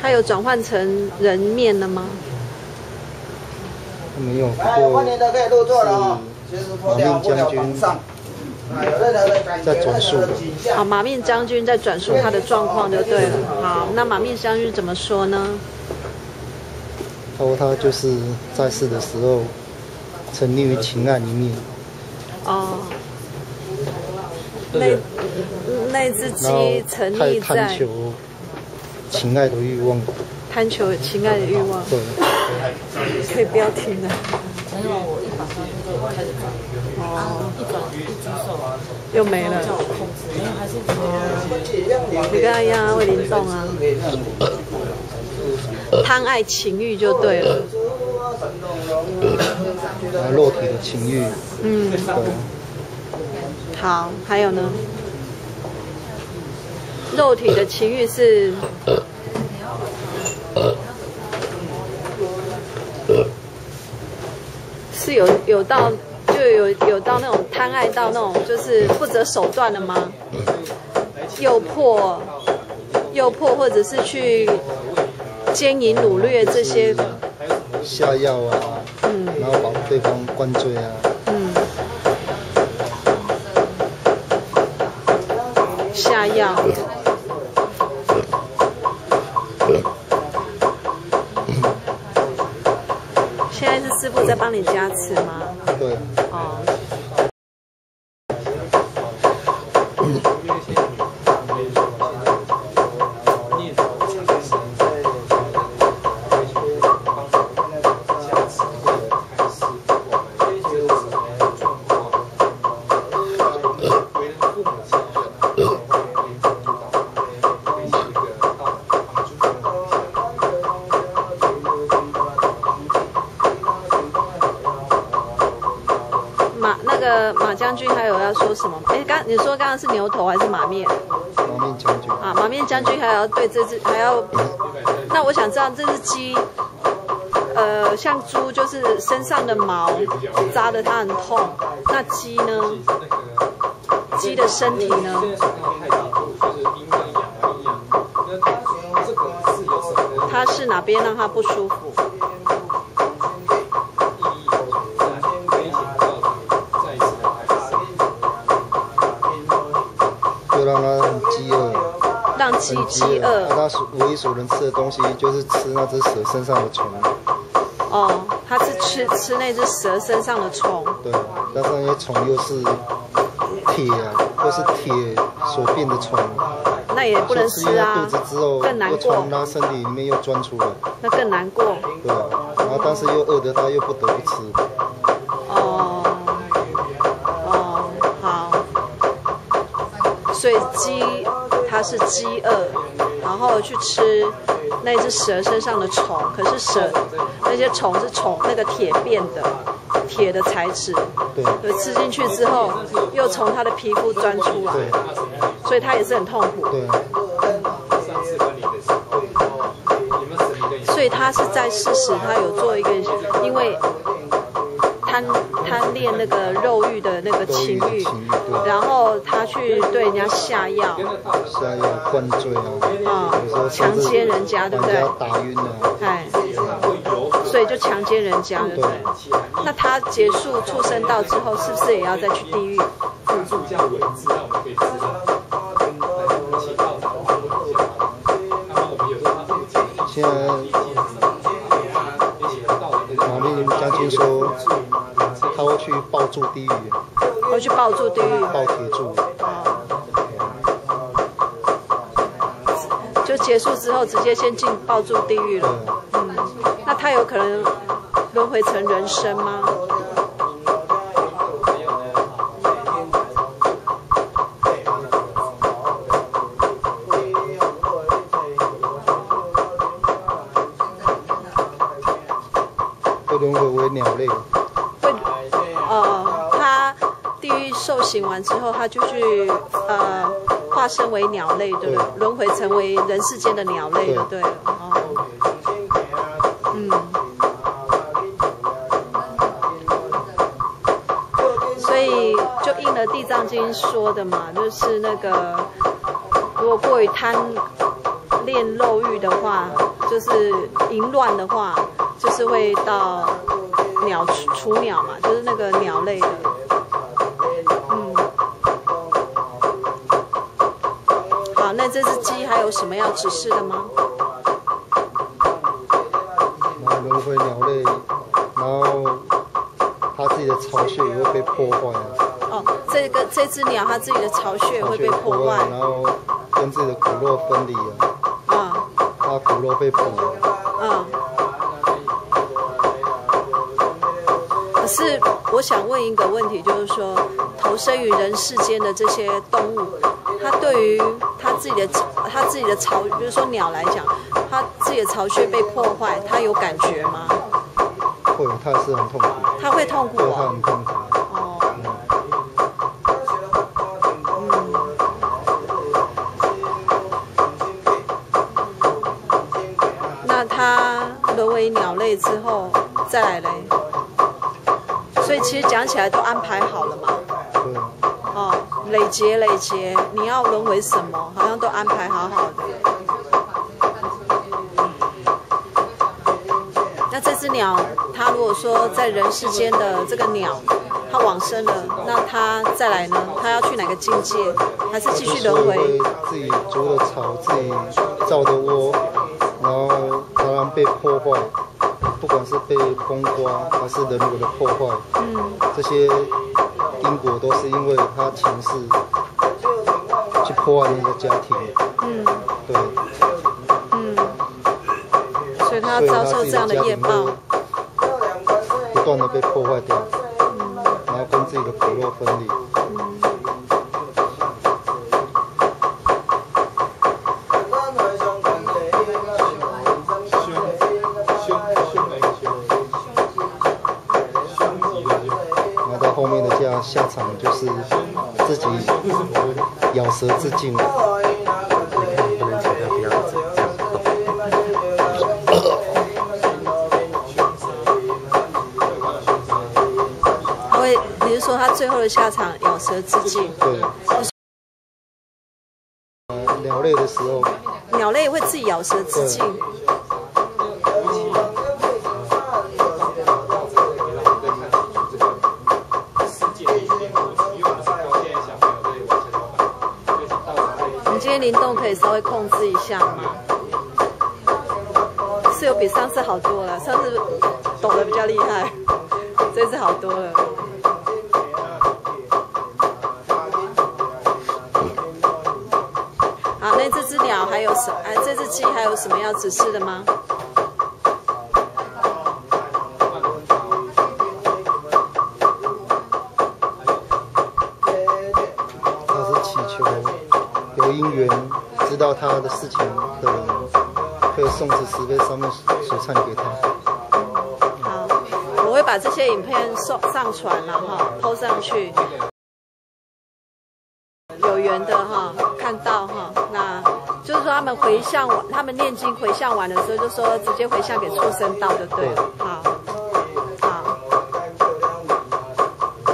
它有转换成人面了吗？没有。哎，过年的可以入座了哦。马面将军在转述。好，马面将军在转述他的状况就对了。好，那马面将军怎么说呢？他说他就是在世的时候沉溺于情爱里面。哦。那只鸡沉溺在。太贪求。 情爱的欲望，贪求情爱的欲望，对，可以不要听了。哦，又没了。哦，你跟他一样啊，会灵动啊。贪爱情欲就对了。肉体的情欲。嗯。好，还有呢？ 肉体的情欲是，有到有到那种贪爱到那种就是不择手段了吗？诱迫或者是去奸淫掳掠这些，下药啊，嗯，然后把对方灌醉啊，嗯，下药。 现在是师傅在帮你加持吗？对。哦。什么？哎，你说刚刚是牛头还是马面？马面将军啊，马面将军还要对这只还要，那我想知道这只鸡，像猪就是身上的毛扎得它很痛，那鸡呢？鸡的身体呢？ 它是哪边让它不舒服？ 让它很饥饿，让鸡饥饿。它唯一所能吃的东西就是吃那只蛇身上的虫。哦，它是吃那只蛇身上的虫。对，但是那些虫又是铁啊，或是铁所变的虫。那也不能吃啊。肚子之后，更难过。从它身体里面又钻出来，那更难过。对，然后但是又饿得它又不得不吃。 所以鸡，它是饥饿，然后去吃那只蛇身上的虫。可是蛇那些虫是从那个铁变的，铁的材质。对。就吃进去之后，又从它的皮肤钻出来。对。所以它也是很痛苦。对。所以它是在世时，它有做一个，因为。 贪恋那个肉欲的那个情欲，然后他去对人家下药，下药灌醉啊，强奸人家，对不对？打晕了，哎，所以就强奸人家，对不对？那他结束畜生道之后，是不是也要再去地狱？现在马面将军说。 他会去抱住地狱，会去抱住地狱，抱铁柱。就结束之后，直接先进抱住地狱了。嗯，那他有可能轮回成人身吗？会轮回为鸟类。 受刑完之后，他就去化身为鸟类，对不对？轮回成为人世间的鸟类，对不对？哦，嗯。所以就应了《地藏经》说的嘛，就是那个如果过于贪恋肉欲的话，就是淫乱的话，就是会到雏鸟嘛，就是那个鸟类的。 那这只鸡还有什么要指示的吗？然后轮回鸟类，然后它自己的巢穴也会被破坏啊。哦，这只鸟它自己的巢穴会被破坏，然后跟自己的骨肉分离啊。啊、嗯。它骨肉被补了。嗯。可是我想问一个问题，就是说投身于人世间的这些动物，它对于 它自己的巢，比如说鸟来讲，它自己的巢穴被破坏，它有感觉吗？会，它是很痛苦。它会痛苦、哦。它很痛苦。哦。嗯。那它沦为鸟类之后，再来嘞？所以其实讲起来都安排好了嘛。对。哦，累劫，你要沦为什么？ 都安排好好的。那这只鸟，它如果说在人世间的这个鸟，它往生了，那它再来呢？它要去哪个境界？还是继续轮回？自己筑的巢，自己造的窝，然后常常被破坏，不管是被风刮还是人为的破坏，这些因果都是因为它前世。 去破坏那个家庭，对，所以他遭受这样的业报，不断的被破坏掉，然后跟自己的骨肉分离。然后到后面的下场就是自己。 咬舌自尽。不能请他不要这样动。他会，你是说他最后的下场咬舌自尽？对。鸟类的时候。鸟类会自己咬舌自尽。灵动可以稍微控制一下吗？是有比上次好多了，上次抖得比较厉害，这次好多了。好，那这只鸟还有什？哎，这只鸡还有什么要指示的吗？ 他的事情的人，可以送至慈悲上面所忏给他。好，我会把这些影片上传了哈，抛上去。有缘的哈，看到哈，那就是说他们回向完，他们念经回向完的时候，就说直接回向给畜生道就对了。好，好。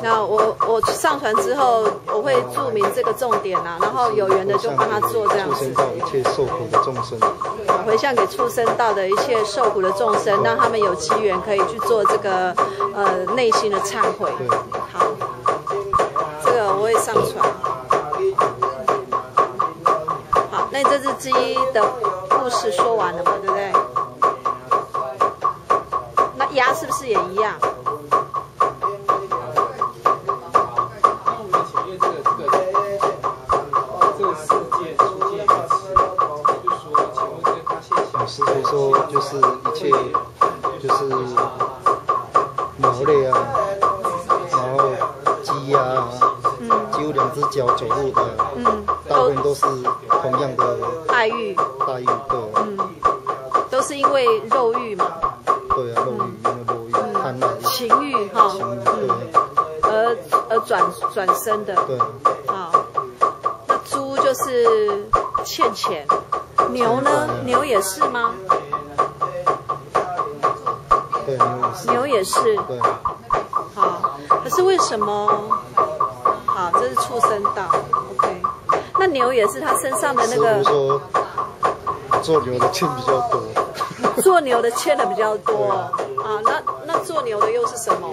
那我上传之后。 我会注明这个重点啊，然后有缘的就帮他做这样子。一切受苦的众生，回向给畜生道的一切受苦的众生，让他们有机缘可以去做这个内心的忏悔。好，这个我会上传。好，那这只鸡的故事说完了嘛，对不对？那鸭是不是也一样？ 所以说，就是一切，就是鸟类啊，然后鸡啊，几乎两只脚走路的，大部分都是同样的待遇，对，都是因为肉欲嘛，对啊，肉欲，贪婪，情欲哈，对，而转身的，对，好，那猪就是欠钱。 牛呢？牛也是吗？对，牛也是。对。好，可是为什么好，这是畜生道。OK， 那牛也是它身上的那个。说做牛的欠比较多。做牛的欠的比较多啊，那做牛的又是什么？